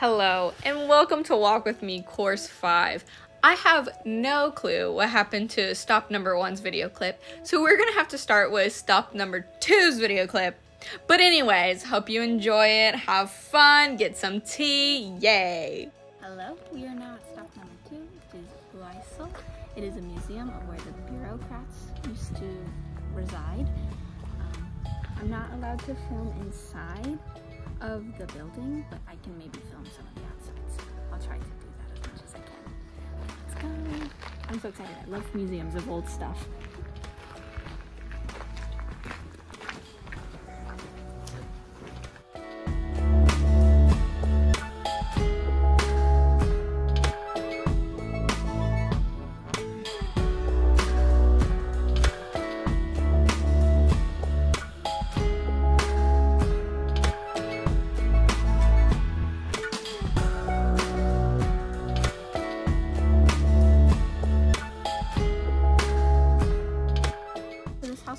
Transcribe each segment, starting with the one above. Hello, and welcome to Walk With Me Course 5. I have no clue what happened to stop number 1's video clip, so we're gonna have to start with stop number 2's video clip. But anyways, hope you enjoy it, have fun, get some tea, yay! Hello, we are now at stop number 2, which is Bleusel. It is a museum of where the bureaucrats used to reside. I'm not allowed to film inside of the building, but I can maybe film some of the outsides. I'll try to do that as much as I can. Let's go. I'm so excited. I love museums of old stuff.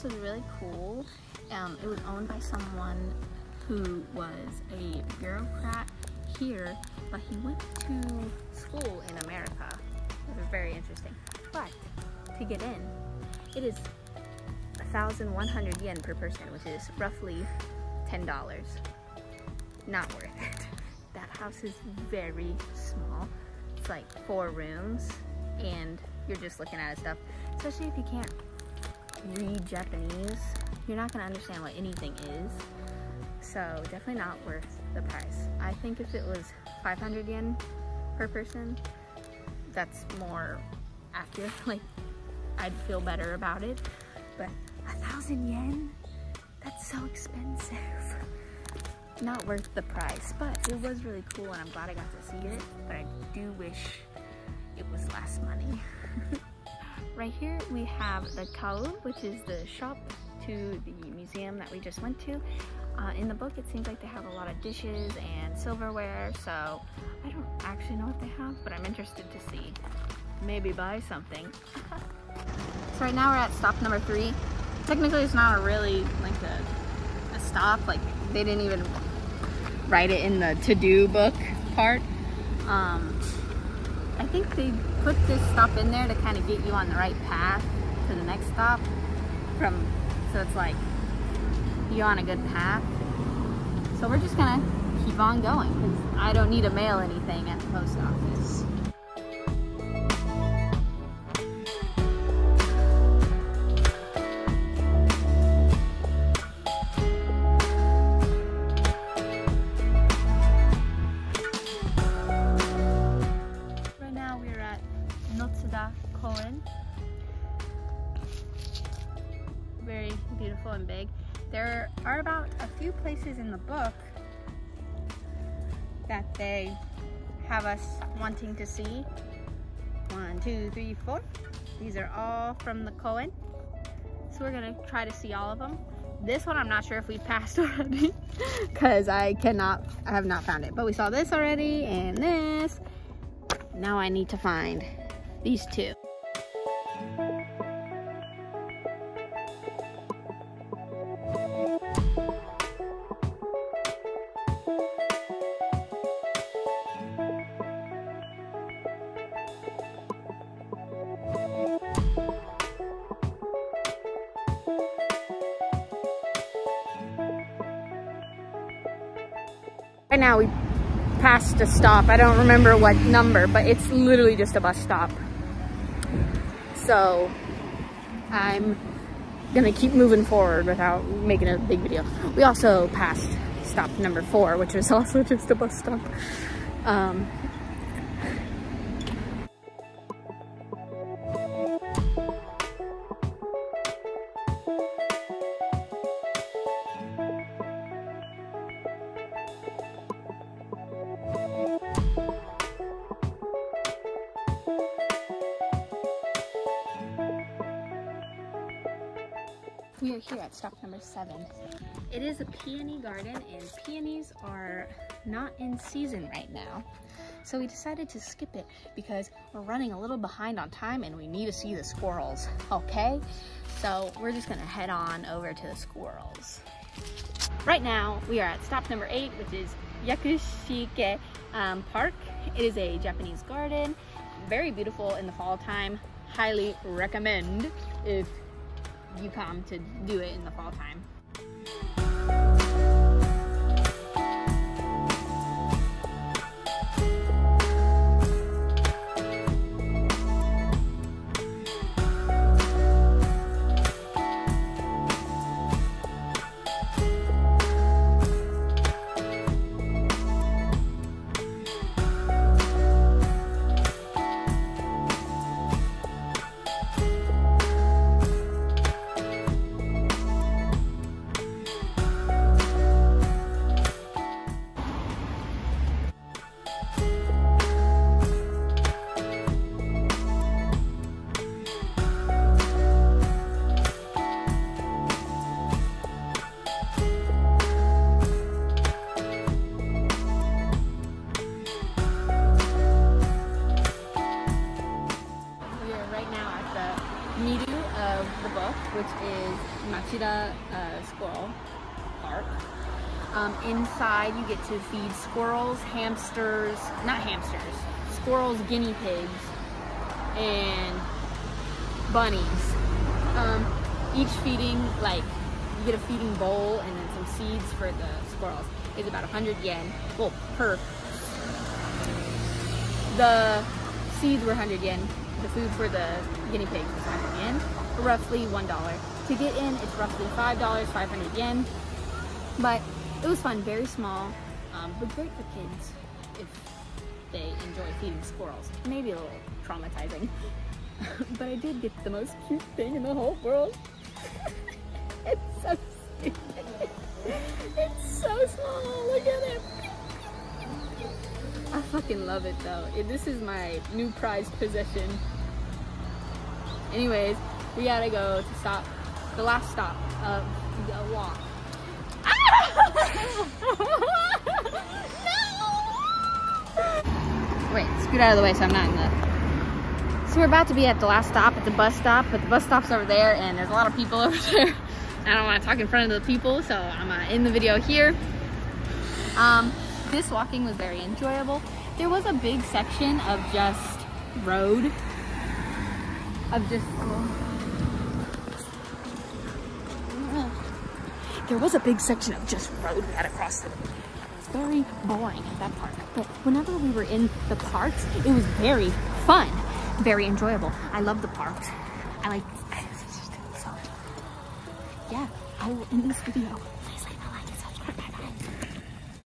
Was really cool. It was owned by someone who was a bureaucrat here, but he went to school in America. It was very interesting. But to get in, it is 1,100 yen per person, which is roughly $10. Not worth it. That house is very small. It's like 4 rooms, and you're just looking at stuff, especially if you can't read Japanese. You're not gonna understand what anything is, so definitely not worth the price. I think if it was 500 yen per person, that's more accurate. Like, I'd feel better about it, but 1,000 yen, that's so expensive. Not worth the price, but it was really cool and I'm glad I got to see it, but I do wish it was less money. Right here we have the Kao, which is the shop to the museum that we just went to. In the book it seems like they have a lot of dishes and silverware, so I don't actually know what they have, but I'm interested to see. Maybe buy something. So right now we're at stop number 3. Technically it's not a really like a stop, like they didn't even write it in the to-do book part. I think they put this stop in there to kind of get you on the right path to the next stop. So it's like you're on a good path. So we're just gonna keep on going because I don't need to mail anything at the post office. Cohen. Very beautiful and big. There are about a few places in the book that they have us wanting to see. 1, 2, 3, 4. These are all from the Cohen. So we're gonna try to see all of them. This one I'm not sure if we passed already because I have not found it. But we saw this already and this. Now I need to find these two. Right now we passed a stop. I don't remember what number, but it's literally just a bus stop. So I'm gonna keep moving forward without making a big video. We also passed stop number 4, which is also just a bus stop. We are here at stop number 7. It is a peony garden, and peonies are not in season right now. So we decided to skip it because we're running a little behind on time and we need to see the squirrels, okay? So we're just gonna head on over to the squirrels. Right now, we are at stop number 8, which is Yakushike Park. It is a Japanese garden, very beautiful in the fall time. Highly recommend if you come to do it in the fall time. Which is Machida Squirrel Park. Inside you get to feed squirrels, squirrels, guinea pigs, and bunnies. Each feeding, like, you get a feeding bowl and then some seeds for the squirrels. It's about 100 yen, well, per. The seeds were 100 yen, the food for the guinea pigs was 100 yen. Roughly $1. To get in, it's roughly $5, 500 yen. But it was fun, very small, but great for kids if they enjoy feeding squirrels. Maybe a little traumatizing, but I did get the most cute thing in the whole world. It's so stupid. It's so small. Look at it. I fucking love it though. This is my new prized possession. Anyways, we gotta go to the last stop of the walk. Ah! No! Wait, scoot out of the way so I'm not in the... So we're about to be at the last stop, at the bus stop, but the bus stop's over there and there's a lot of people over there. I don't want to talk in front of the people, so I'm gonna end the video here. This walking was very enjoyable. There was a big section of just road. We had to cross through. It was very boring at that park, but whenever we were in the parks, it was very fun, very enjoyable. I love the parks. I like. So yeah, I will end this video.